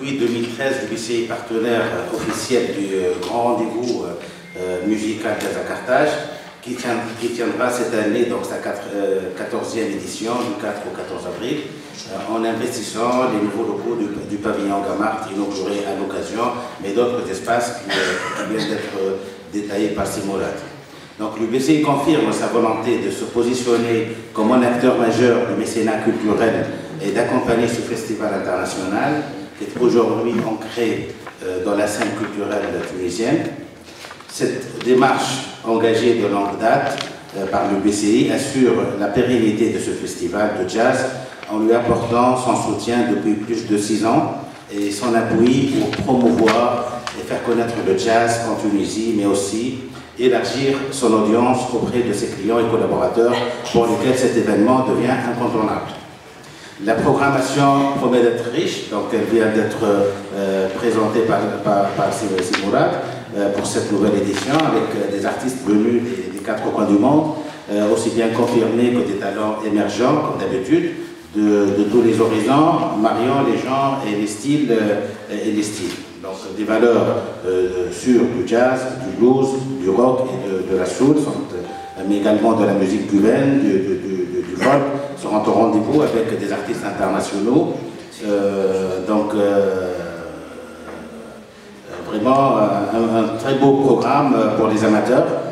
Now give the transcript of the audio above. Depuis 2013, le BCI est partenaire officiel du grand rendez-vous musical Casa Carthage qui tiendra cette année, donc sa 14e édition, du 4 au 14 avril, en investissant les nouveaux locaux du pavillon Gamart inauguré à l'occasion, mais d'autres espaces qui viennent d'être détaillés par Simolat. Donc le BCI confirme sa volonté de se positionner comme un acteur majeur du mécénat culturel et d'accompagner ce festival international qui est aujourd'hui ancré dans la scène culturelle tunisienne. Cette démarche engagée de longue date par le BCI assure la pérennité de ce festival de jazz en lui apportant son soutien depuis plus de 6 ans et son appui pour promouvoir et faire connaître le jazz en Tunisie, mais aussi élargir son audience auprès de ses clients et collaborateurs pour lesquels cet événement devient incontournable. La programmation promet d'être riche, donc elle vient d'être présentée par Simolat pour cette nouvelle édition avec des artistes venus des 4 coins du monde, aussi bien confirmés que des talents émergents comme d'habitude, de tous les horizons, mariant les genres et les styles. Donc des valeurs sûres du jazz, du blues, du rock et de la soul, mais également de la musique cubaine, du folk, seront au rendez-vous avec des artistes internationaux. Vraiment un très beau programme pour les amateurs.